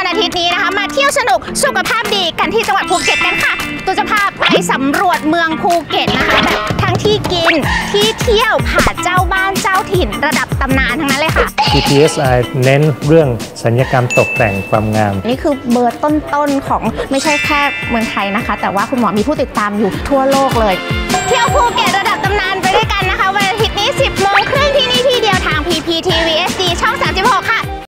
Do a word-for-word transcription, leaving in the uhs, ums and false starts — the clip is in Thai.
วันอาทิตย์นี้นะคะมาเที่ยวสนุกสุขภาพดีกันที่จังหวัดภูเก็ตกันค่ะตัวจะพาไปสำรวจเมืองภูเก็ตนะคะแบบทั้งที่กินที่เที่ยวผ่าเจ้าบ้านเจ้าถิ่นระดับตำนานทั้งนั้นเลยค่ะ จี ที เอส ไอ เน้นเรื่องสัญญกรรมตกแต่งความงามนี่คือเบอร์ต้นๆของไม่ใช่แค่เมืองไทยนะคะแต่ว่าคุณหมอมีผู้ติดตามอยู่ทั่วโลกเลยเที่ยวภูเก็ตระดับตำนานไปด้วยกันนะคะวันอาทิตย์นี้ สิบโมงครึ่งที่นี่ที่เดียวทาง พี พี ที วี เอส ดี ช่อง สามสิบหกค่ะ